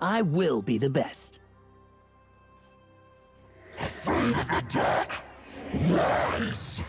I will be the best. Afraid of the dark? Rise!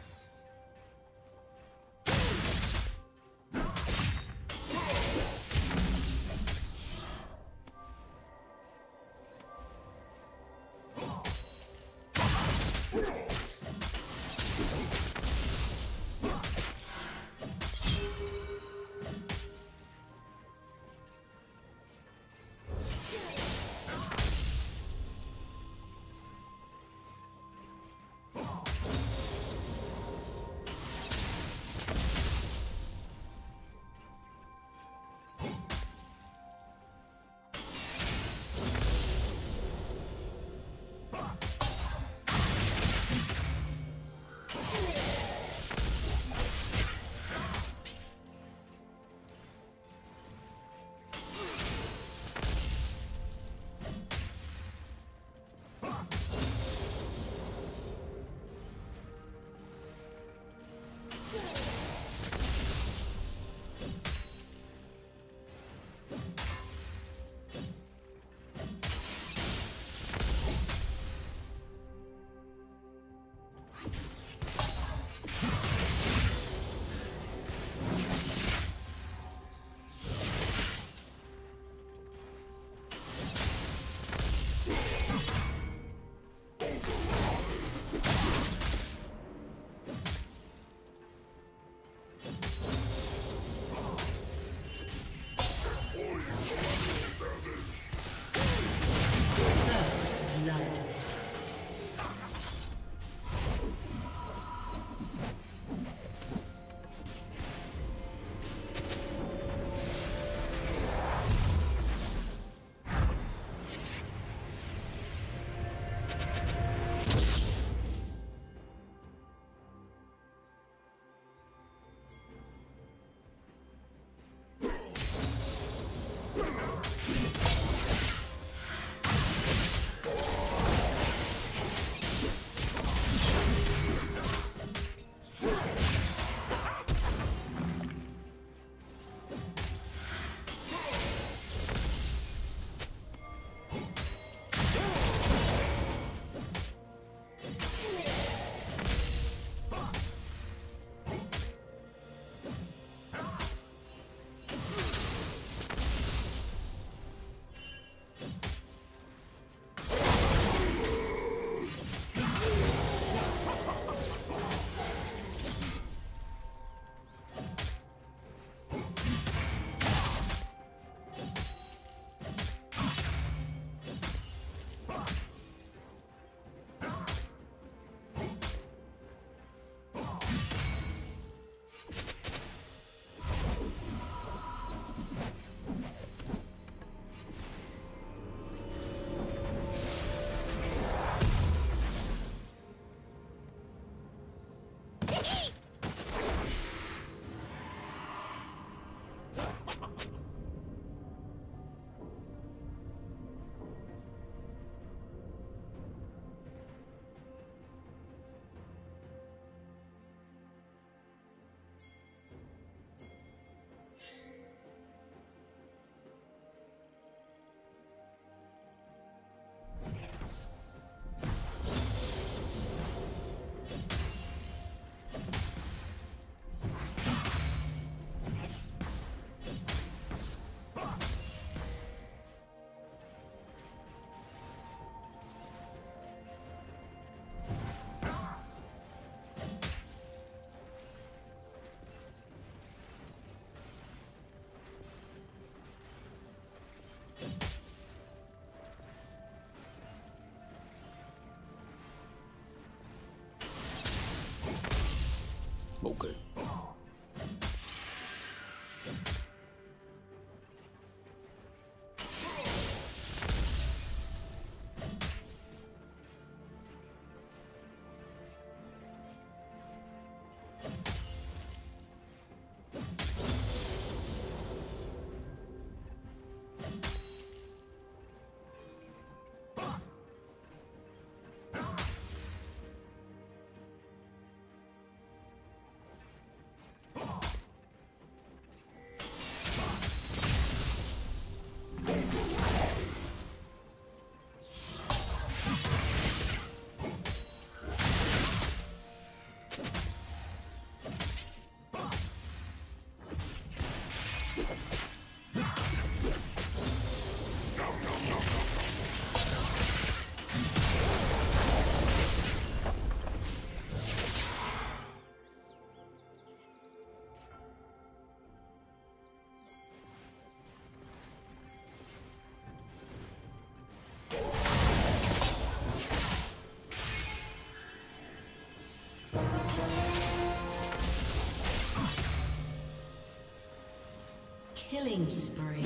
Killing spree.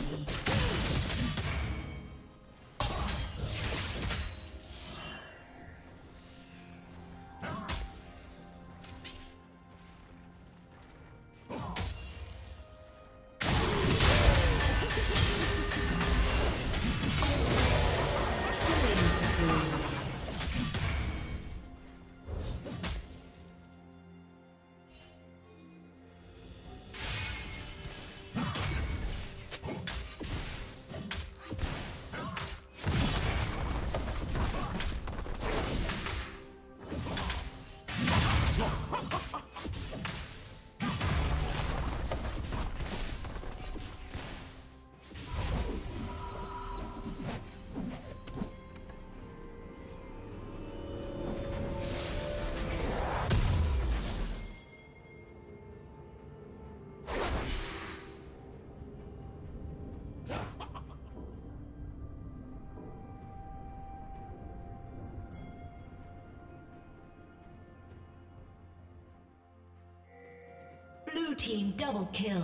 Blue team double kill.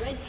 Red team's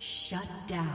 Shut down.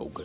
mogul.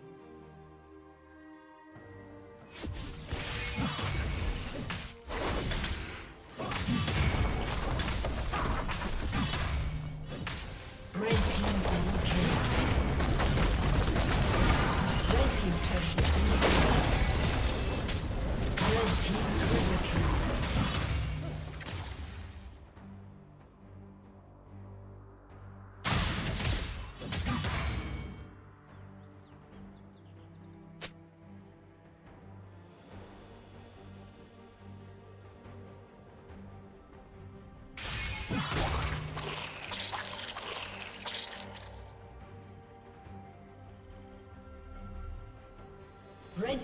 Red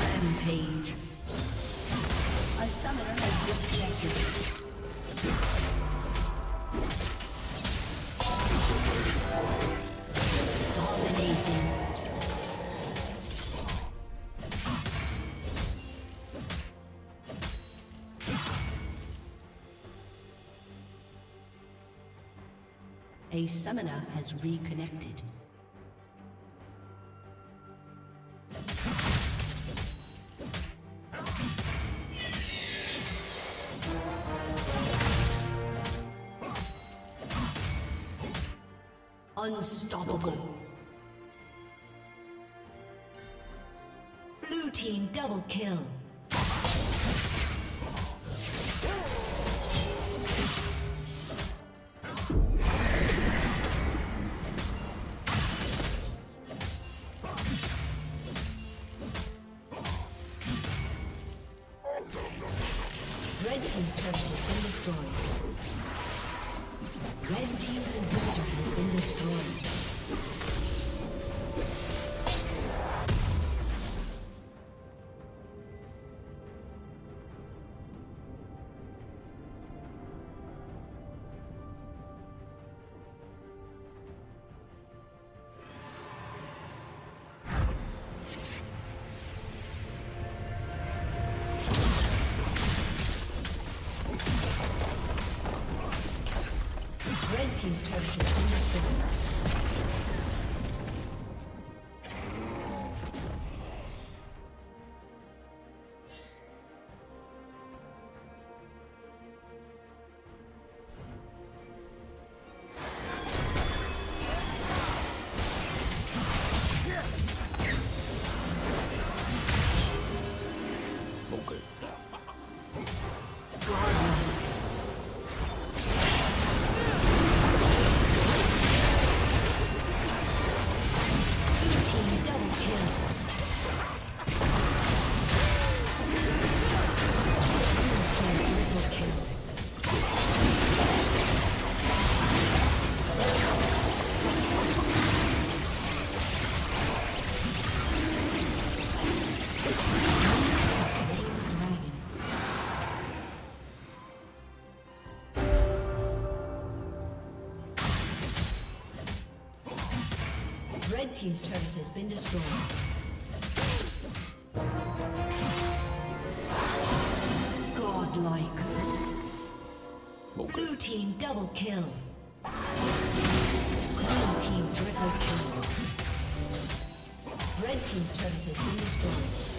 Rampage. A summoner has disconnected. A summoner has reconnected. Unstoppable. Blue team double kill. Team's turret has been destroyed. Okay. Team's turret has been destroyed. Godlike. Okay. Blue team double kill. Green team triple kill. Red team's turret has been destroyed.